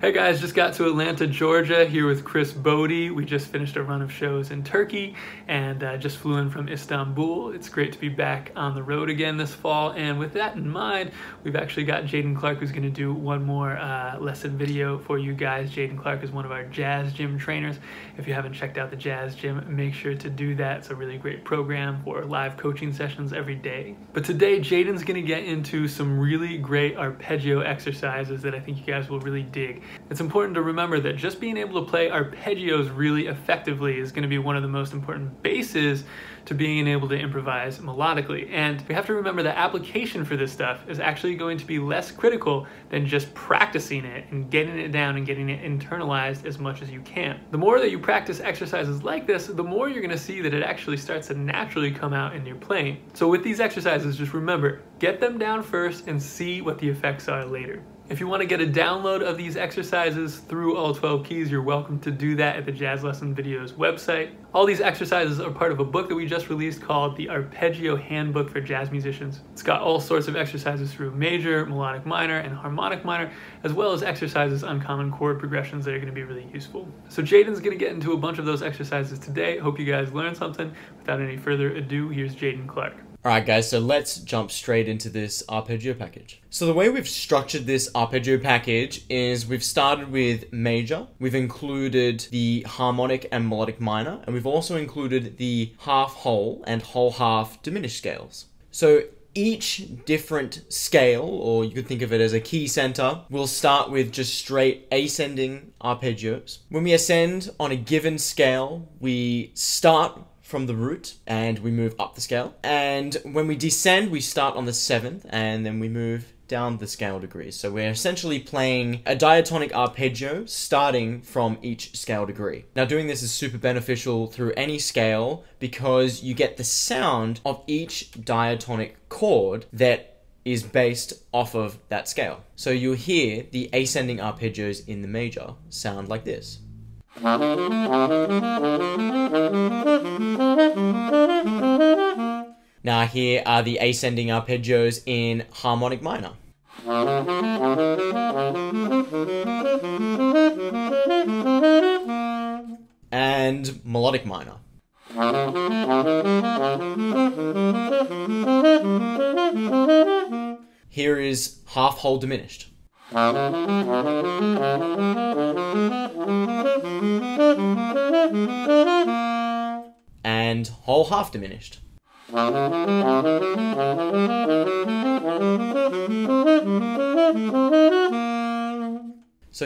Hey guys, just got to Atlanta, Georgia, here with Chris Botti. We just finished a run of shows in Turkey and just flew in from Istanbul. It's great to be back on the road again this fall, and with that in mind, we've actually got Jaden Clark, who's going to do one more lesson video for you guys. Jaden Clark is one of our Jazz Gym trainers. If you haven't checked out the Jazz Gym, make sure to do that. It's a really great program for live coaching sessions every day. But today, Jaden's going to get into some really great arpeggio exercises that I think you guys will really dig. It's important to remember that just being able to play arpeggios really effectively is going to be one of the most important bases to being able to improvise melodically. And we have to remember that application for this stuff is actually going to be less critical than just practicing it and getting it down and getting it internalized as much as you can. The more that you practice exercises like this, the more you're going to see that it actually starts to naturally come out in your playing. So with these exercises, just remember, get them down first and see what the effects are later. If you want to get a download of these exercises through all 12 keys, you're welcome to do that at the Jazz Lesson Videos website. All these exercises are part of a book that we just released called The Arpeggio Handbook for Jazz Musicians. It's got all sorts of exercises through major, melodic minor, and harmonic minor, as well as exercises on common chord progressions that are going to be really useful. So Jaden's going to get into a bunch of those exercises today. Hope you guys learned something. Without any further ado, here's Jaden Clark. Alright guys, so let's jump straight into this arpeggio package. So the way we've structured this arpeggio package is we've started with major, we've included the harmonic and melodic minor, and we've also included the half whole and whole half diminished scales. So each different scale, or you could think of it as a key center, will start with just straight ascending arpeggios. When we ascend on a given scale, we start from the root and we move up the scale, and when we descend we start on the 7th and then we move down the scale degrees. So we're essentially playing a diatonic arpeggio starting from each scale degree. Now doing this is super beneficial through any scale because you get the sound of each diatonic chord that is based off of that scale. So you'll hear the ascending arpeggios in the major sound like this. Now here are the ascending arpeggios in harmonic minor. And melodic minor. Here is half whole diminished. And whole half diminished. So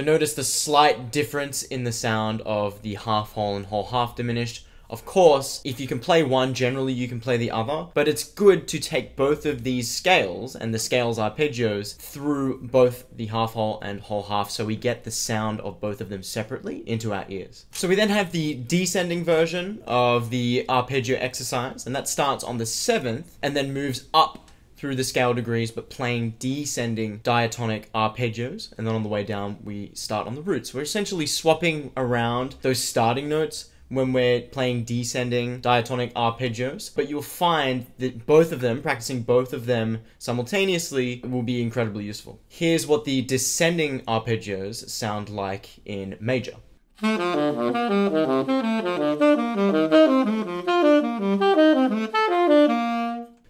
notice the slight difference in the sound of the half whole and whole half diminished. Of course, if you can play one, generally you can play the other, but it's good to take both of these scales and the scales arpeggios through both the half whole and whole half so we get the sound of both of them separately into our ears. So we then have the descending version of the arpeggio exercise, and that starts on the 7th and then moves up through the scale degrees but playing descending diatonic arpeggios, and then on the way down we start on the root. So we're essentially swapping around those starting notes when we're playing descending diatonic arpeggios, but you'll find that both of them, practicing both of them simultaneously, will be incredibly useful. Here's what the descending arpeggios sound like in major.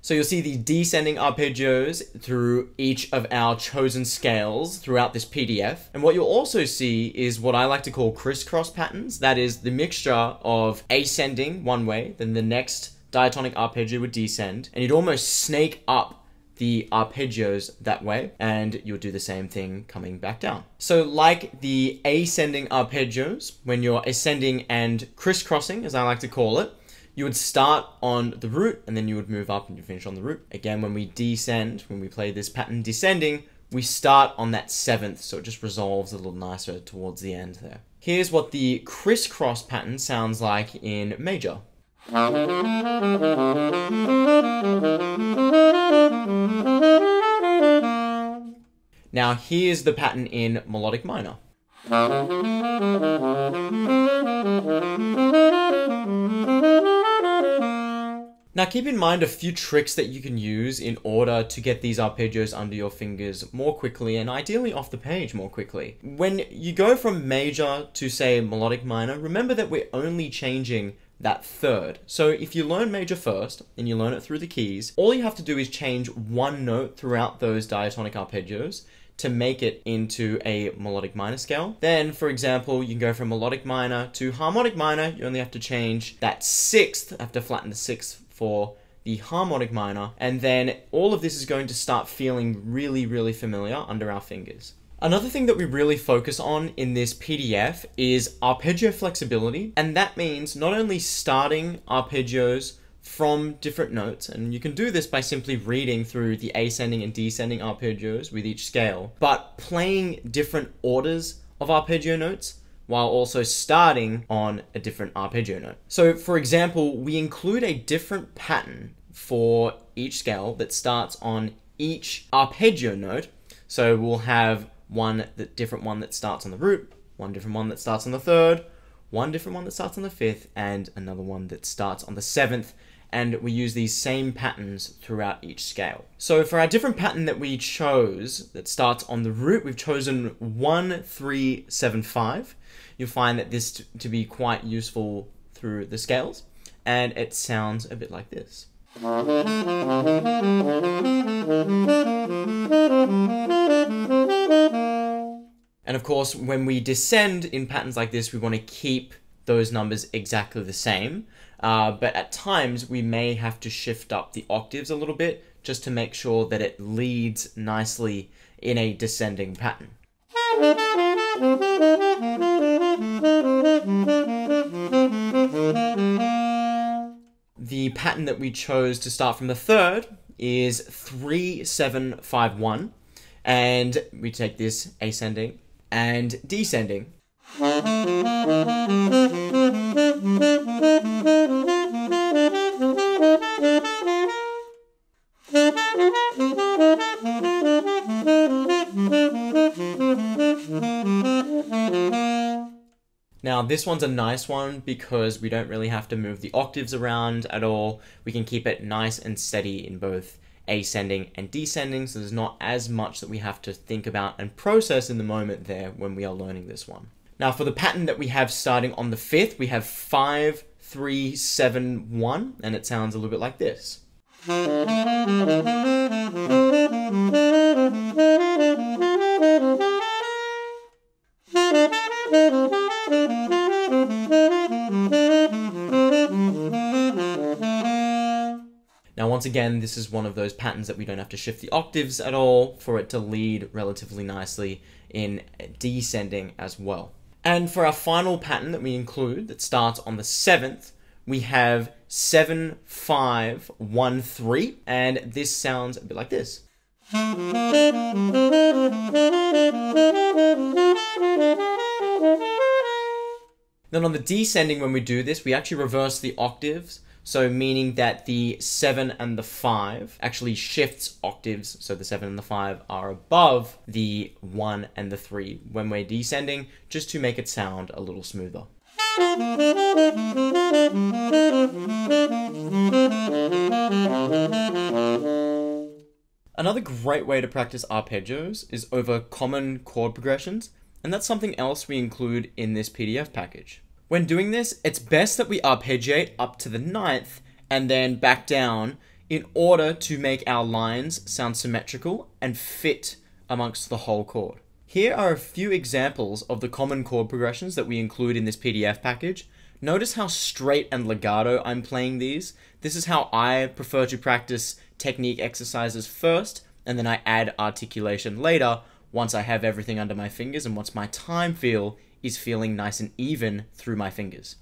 So you'll see the descending arpeggios through each of our chosen scales throughout this PDF. And what you'll also see is what I like to call crisscross patterns. That is the mixture of ascending one way, then the next diatonic arpeggio would descend, and you'd almost snake up the arpeggios that way, and you'll do the same thing coming back down. So like the ascending arpeggios, when you're ascending and crisscrossing, as I like to call it, you would start on the root and then you would move up and you finish on the root. Again, when we descend, when we play this pattern descending, we start on that 7th, so it just resolves a little nicer towards the end there. Here's what the crisscross pattern sounds like in major. Now here's the pattern in melodic minor. Now keep in mind a few tricks that you can use in order to get these arpeggios under your fingers more quickly and ideally off the page more quickly. When you go from major to say melodic minor, remember that we're only changing that third. So if you learn major first and you learn it through the keys, all you have to do is change one note throughout those diatonic arpeggios to make it into a melodic minor scale. Then, for example, you can go from melodic minor to harmonic minor. You only have to change that sixth, have to flatten the sixth for the harmonic minor, and then all of this is going to start feeling really, really familiar under our fingers. Another thing that we really focus on in this PDF is arpeggio flexibility, and that means not only starting arpeggios from different notes, and you can do this by simply reading through the ascending and descending arpeggios with each scale, but playing different orders of arpeggio notes while also starting on a different arpeggio note. So for example, we include a different pattern for each scale that starts on each arpeggio note. So we'll have one that starts on the root, one different one that starts on the third, one different one that starts on the fifth, and another one that starts on the seventh. And we use these same patterns throughout each scale. So for our different pattern that we chose that starts on the root, we've chosen 1, 3, 7, 5. You'll find that this to be quite useful through the scales, and it sounds a bit like this. And of course, when we descend in patterns like this, we want to keep those numbers exactly the same, but at times we may have to shift up the octaves a little bit just to make sure that it leads nicely in a descending pattern. The pattern that we chose to start from the third is 3, 7, 5, 1, and we take this ascending and descending. Now this one's a nice one because we don't really have to move the octaves around at all. We can keep it nice and steady in both ascending and descending, so there's not as much that we have to think about and process in the moment there when we are learning this one. Now for the pattern that we have starting on the fifth, we have 5, 3, 7, 1, and it sounds a little bit like this. Now once again, this is one of those patterns that we don't have to shift the octaves at all for it to lead relatively nicely in descending as well. And for our final pattern that we include that starts on the seventh, we have 7, 5, 1, 3, and this sounds a bit like this. Then on the descending, when we do this, we actually reverse the octaves, so meaning that the 7 and the 5 actually shifts octaves, so the 7 and the 5 are above the 1 and the 3 when we're descending, just to make it sound a little smoother. Another great way to practice arpeggios is over common chord progressions, and that's something else we include in this PDF package. When doing this, it's best that we arpeggiate up to the ninth and then back down in order to make our lines sound symmetrical and fit amongst the whole chord. Here are a few examples of the common chord progressions that we include in this PDF package. Notice how straight and legato I'm playing these. This is how I prefer to practice technique exercises first, and then I add articulation later once I have everything under my fingers and once my time feel is feeling nice and even through my fingers.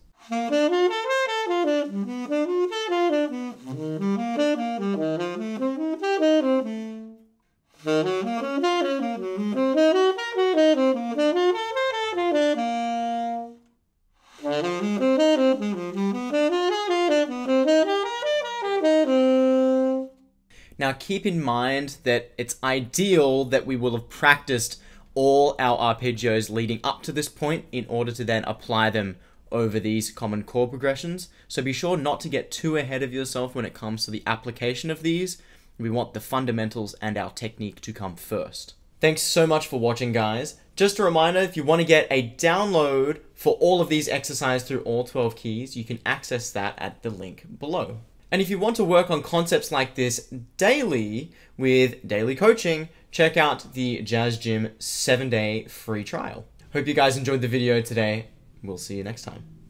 Now keep in mind that it's ideal that we will have practiced all our arpeggios leading up to this point in order to then apply them over these common chord progressions. So be sure not to get too ahead of yourself when it comes to the application of these. We want the fundamentals and our technique to come first. Thanks so much for watching, guys. Just a reminder, if you want to get a download for all of these exercises through all 12 keys, you can access that at the link below. And if you want to work on concepts like this daily with daily coaching, check out the Jazz Gym 7-day free trial. Hope you guys enjoyed the video today. We'll see you next time.